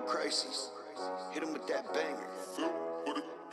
no crises. Hit him with that banger.